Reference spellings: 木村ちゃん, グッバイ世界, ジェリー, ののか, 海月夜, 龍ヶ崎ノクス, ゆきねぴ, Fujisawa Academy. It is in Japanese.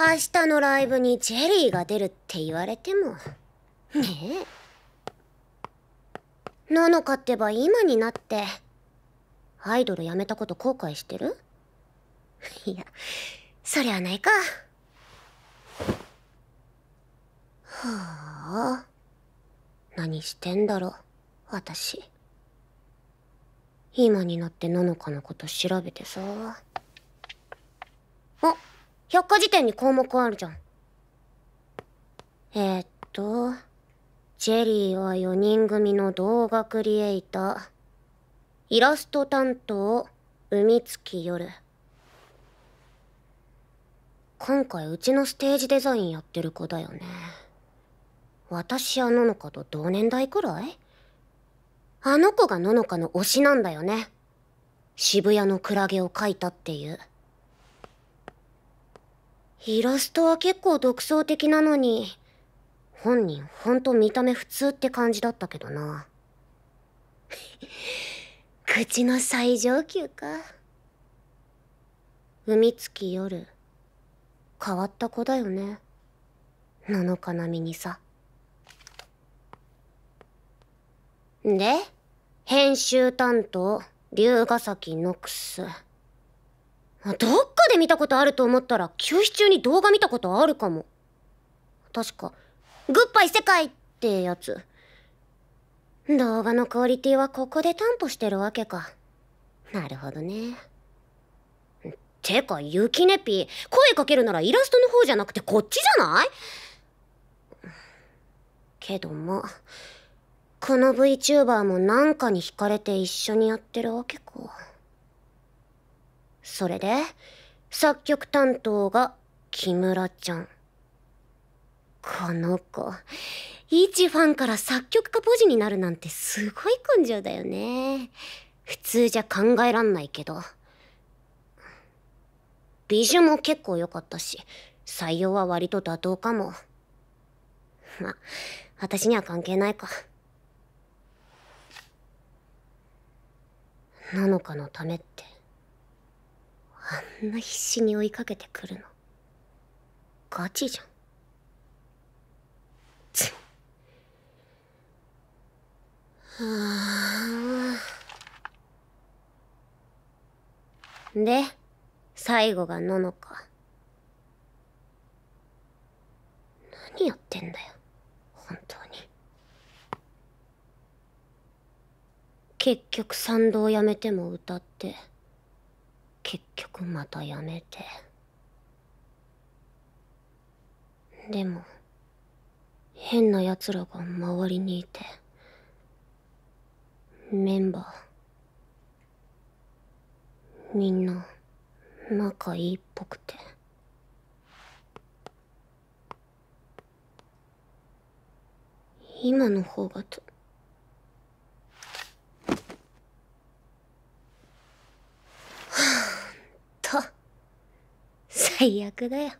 明日のライブにジェリーが出るって言われてもねえ。ののかってば今になってアイドル辞めたこと後悔してる？いや、そりゃないか。はあ、何してんだろ私。今になってののかのこと調べてさ。あ、百科事典に項目あるじゃん。ジェリーは4人組の動画クリエイター。イラスト担当、海月夜。今回うちのステージデザインやってる子だよね。私やののかと同年代くらい？あの子がののかの推しなんだよね。渋谷のクラゲを描いたっていう。イラストは結構独創的なのに、本人ほんと見た目普通って感じだったけどな。口の最上級か。海月夜、変わった子だよね。ののか並みにさ。で、編集担当、龍ヶ崎ノクス。どっかで見たことあると思ったら、休止中に動画見たことあるかも。確か、グッバイ世界ってやつ。動画のクオリティはここで担保してるわけか。なるほどね。てか、ゆきねぴ、声かけるならイラストの方じゃなくてこっちじゃない？けども、この VTuber もなんかに惹かれて一緒にやってるわけか。それで、作曲担当が木村ちゃん。この子、一ファンから作曲家ポジになるなんてすごい根性だよね。普通じゃ考えらんないけど。美術も結構良かったし、採用は割と妥当かも。ま、私には関係ないか。ののかのためって、あんな必死に追いかけてくるの、ガチじゃん。つっ。はぁ。で、最後がののか。何やってんだよ、本当に。結局賛同やめても歌って、結局またやめて。でも、変な奴らが周りにいて、メンバー、みんな、仲いいっぽくて。今の方がと、はぁんと、最悪だよ。